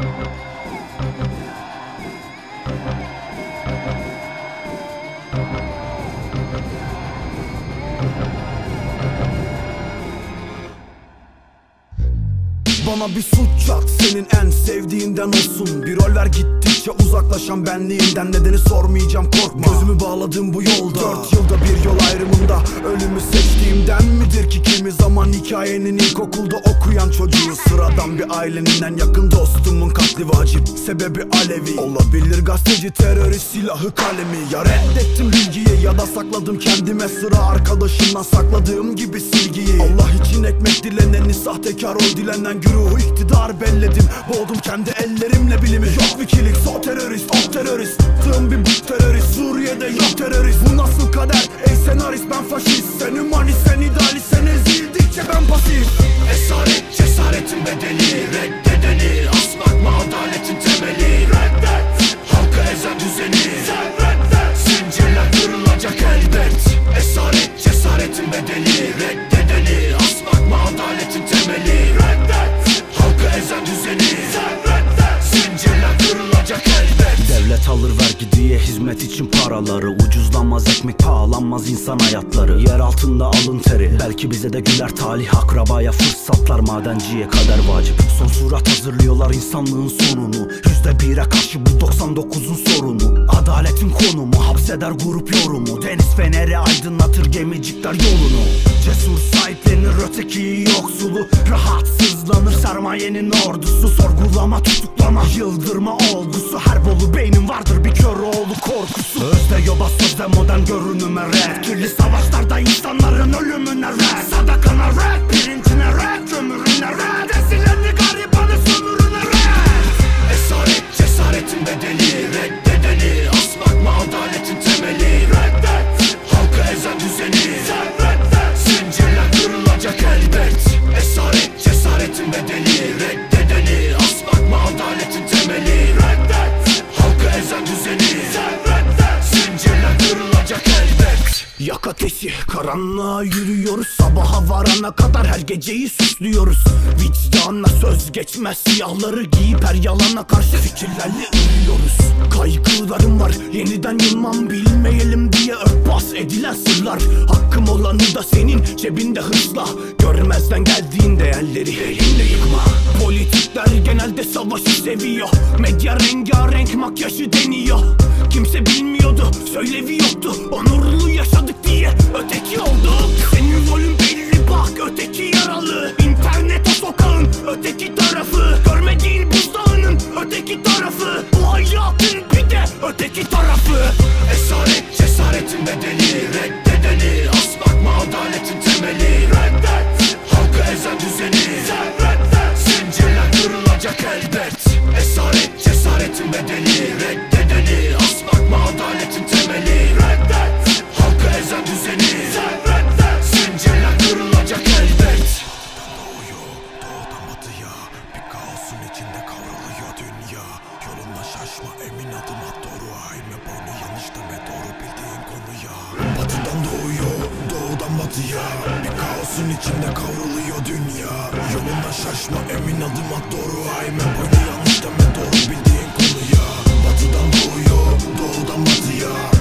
Bana bir suç çak, senin en sevdiğinden olsun. Bir rol ver gittikçe uzaklaşan benliğimden. Nedeni sormayacağım, korkma. Gözümü bağladım bu yolda, 4 yılda bir yol ayrımında. Ölümü seçtiğimden midir ki kimi zaman? Hikayenin ilkokulda okuyan çocuğu, sıradan bir aileninden. Yakın dostumun katli vacip, sebebi Alevi. Olabilir gazeteci, terörist, silahı kalemi. Ya reddettim bilgiyi ya da sakladım kendime. Sıra arkadaşımdan sakladığım gibi silgiyi. Allah için ekmek dileneni, sahtekar ol dilenen gürü. Bu iktidar belledim, boğdum kendi ellerimle bilimi. Yok vikilik, so terörist, o terörist. Tığım bir bu terörist, Suriye'de yok terörist. Bu nasıl kader, ey senarist? Ben faşist, sen hümanist, sen idealist. Sen ezildikçe ben pasif. Esaret, cesaretin bedeli. Reddedenir, asmak mı adaletin temeli? Reddet, halka ezen düzeni. Sen reddet, zincirler kırılacak elbet. Esaret, cesaretin bedeli. Reddedenir, asmak mı adaletin temeli? Reddet, ezen düzeni. Sen reddet, zincirler kırılacak elbet. Devlet alır vergi diye hizmet için paraları. Ucuzlanmaz ekmek, pahalanmaz insan hayatları. Yer altında alın teri, belki bize de güler talih. Akrabaya fırsatlar, madenciye kader vacip. Son surat hazırlıyorlar insanlığın sonunu. %1'e karşı bu 99'un sorunu. Adaletin konumu hapseder grup yorumu. Deniz feneri aydınlatır gemicikler yolunu. Cesur sahiplenir öteki yoksulu. Rahatsızlanır sermayenin ordusu. Sorgulama, tutuklama, yıldırma olgusu. Her bolu beynin vardır bir köroğlu korkusu. Özde yoba sözde modern görünüme red. Kirli savaşlarda insanların ölümüne red. Sadakana red, pirincine red, kömürüne red. Esilenli garibanı sömürüne red. Esaret, cesaretin bedeli. Reddedeni, asmak mı adaletin temeli? Reddet, halka ezen düzeni. Sen reddet, zincirler kırılacak elbet. Esaret, cesaretin bedeli. Reddedeni, asmak mı adaletin temeli? Reddet, halka ezen düzeni. Sen reddet, zincirler kırılacak elbet. Yak ateşi, karanlığa yürüyoruz. Sabaha varana kadar her geceyi süslüyoruz. Vicdanla söz geçmez, siyahları giyip her yalana karşı fikirlerle ölüyoruz. Kaygılarım var, yeniden yılmam, bilmeyelim diye örtbas edilen sırlar. Hakkım olanı da senin cebinde hırsla. Görmezden geldiğin değerleri elimle yıkma. Politikler genelde savaşı seviyor. Medya rengarenk makyajı deniyor. Kimse bilmiyordu, söylevi yoktu. Onurlu yaşadık diye öteki olduk. Senin rolün belli, bak öteki yaralı. İnternet o sokağın öteki tarafı. Görmediğin buzdağının öteki tarafı. Bu hayatın bir de öteki tarafı. Esaret, cesaretin bedeli. Reddedeni, asmak mı adaletin temeli? Reddet, halka ezen düzeni. Sen reddet, zincirler kırılacak elbet. Esaret, cesaretin bedeli. Reddedeni, asmak mı adaletin temeli? Reddet, halka ezen düzeni. Sen reddet, zincirler kırılacak elbet. Doğudan doğuyor, doğudan batıya. Bir kaosun içinde kavruluyor dünya. Yolunda şaşma, emin adım at doğruya. İnme boynu yanlışta ve doğru bildiğin konuya. Batıdan doğuyor, doğudan batıya. Bir kaosun içinde kavruluyor dünya. Yolunda şaşma, emin adım at doğruya. İnme boynu yanlışta ve doğru bildiğin konuya. Batıdan doğuyor, doğudan batıya.